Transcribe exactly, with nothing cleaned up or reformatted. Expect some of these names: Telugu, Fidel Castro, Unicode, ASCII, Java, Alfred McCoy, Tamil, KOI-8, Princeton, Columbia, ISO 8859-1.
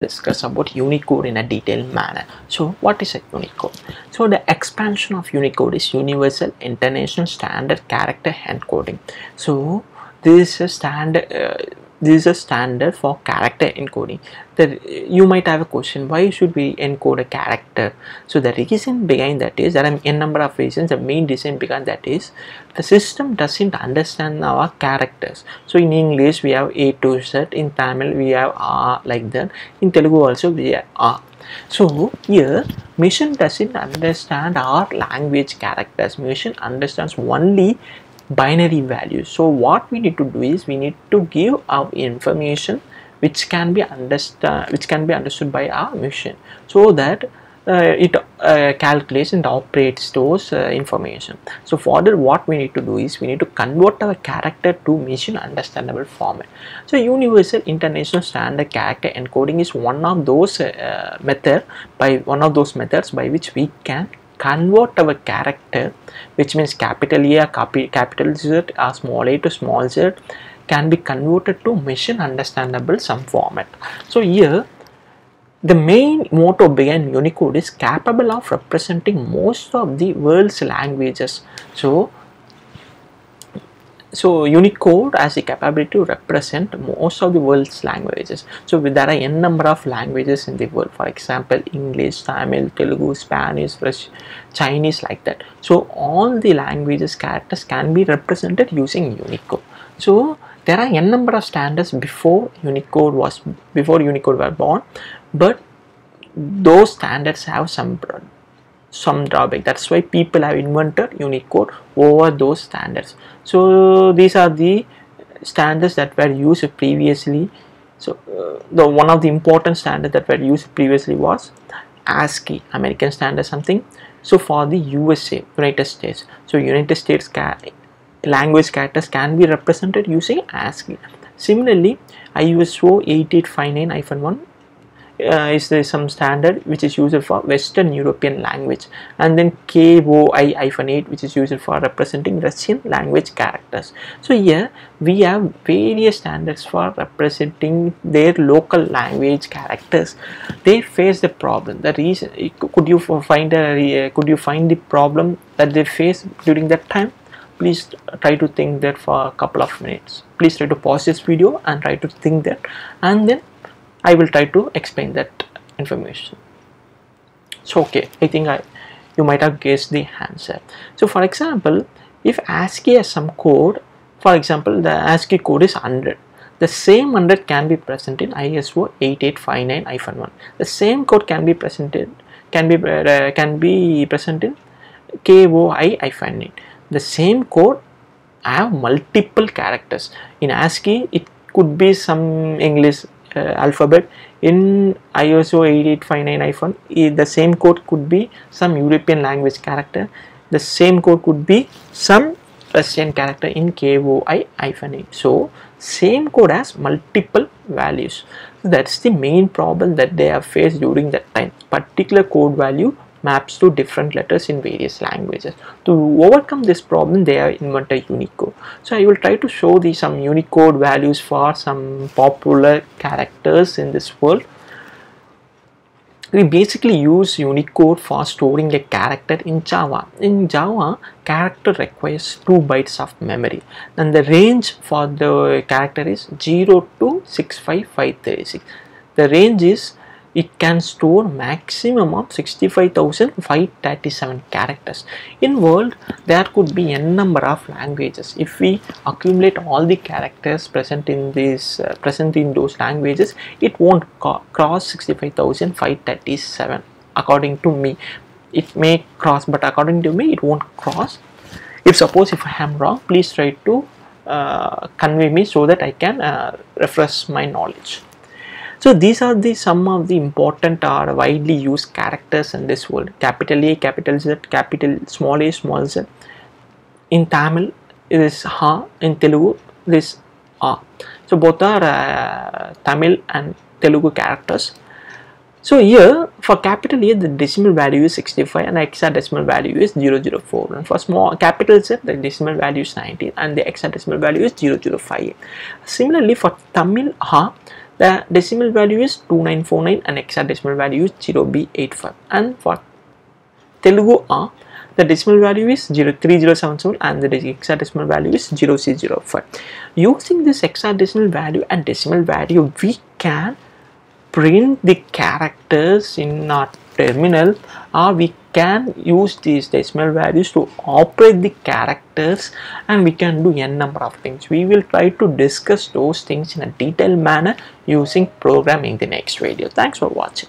discuss about Unicode in a detailed manner. So what is a Unicode? So the expansion of Unicode is Universal International Standard Character Encoding. So this is a standard uh, this is a standard for character encoding. That you might have a question, why should we encode a character? So the reason behind that is, there are n number of reasons. The main reason behind that is the system doesn't understand our characters. So in English we have A to Z, in Tamil we have R, like that. In Telugu also we have R. So here machine doesn't understand our language characters. Machine understands only binary values. So what we need to do is, we need to give our information which can be understood which can be understood by our machine, so that uh, it uh, calculates and operates those uh, information. So further, what we need to do is, we need to convert our character to machine understandable format. So Universal International Standard Character Encoding is one of those uh, method by one of those methods by which we can convert our character, which means capital A, capital Z, or small a to small z, can be converted to machine understandable some format. So here the main motto behind Unicode is capable of representing most of the world's languages. So So Unicode has the capability to represent most of the world's languages. So there are n number of languages in the world. For example, English, Tamil, Telugu, Spanish, French, Chinese, like that. So all the languages characters can be represented using Unicode. So there are n number of standards before Unicode was before Unicode were born, but those standards have some some drawback. That's why people have invented Unicode over those standards. So these are the standards that were used previously. So uh, the one of the important standards that were used previously was ASCII, American standard something. So for the U S A, United States, so United States ca language characters can be represented using ASCII. Similarly, I S O eighty-eight fifty-nine dash one Uh, is there some standard which is used for Western European language, and then K O I eight, which is used for representing Russian language characters. So here we have various standards for representing their local language characters. They face the problem. The reason, could you find a could you find the problem that they face during that time? Please try to think that for a couple of minutes. Please try to pause this video and try to think that, and then I will try to explain that information. So okay, I think I you might have guessed the answer. So for example, if ASCII has some code, for example the ASCII code is one hundred, the same one hundred can be present in I S O eighty-eight fifty-nine dash one. The same code can be presented can be uh, can be present in K O I eight. The same code have multiple characters. In ASCII it could be some English Uh, alphabet. In I S O eighty-eight fifty-nine dash one, the same code could be some European language character. The same code could be some Russian character in K O I eight. So same code has multiple values. So that's the main problem that they have faced during that time. Particular code value maps to different letters in various languages. To overcome this problem, they have invented Unicode. So I will try to show the some Unicode values for some popular characters in this world. We basically use Unicode for storing a character in Java. In Java, character requires two bytes of memory, and the range for the character is zero to sixty-five thousand five hundred thirty-six. The range is, it can store maximum of sixty-five thousand five hundred thirty-seven characters. In world, there could be n number of languages. If we accumulate all the characters present in this uh, present in those languages, it won't cross sixty-five thousand five hundred thirty-seven. According to me, it may cross, but according to me, it won't cross. If suppose if I am wrong, please try to uh, convey me so that I can uh, refresh my knowledge. So these are the some of the important or widely used characters in this world. Capital A, capital Z, capital small a, small z. In Tamil it is ha, in Telugu it is ah. So both are uh, Tamil and Telugu characters. So here for capital A, the decimal value is sixty-five and the hexadecimal value is zero zero four. And for small capital Z, the decimal value is nineteen and the hexadecimal value is zero zero five. Similarly for Tamil ha, The decimal value is two nine four nine and hexadecimal value is zero B eight five. And for Telugu R, the decimal value is zero three zero seven seven and the hexadecimal value is zero C zero five. Using this hexadecimal value and decimal value, we can print the characters in our terminal, or we can use these decimal values to operate the characters, and we can do n number of things. We will try to discuss those things in a detailed manner using programming the next video. Thanks for watching.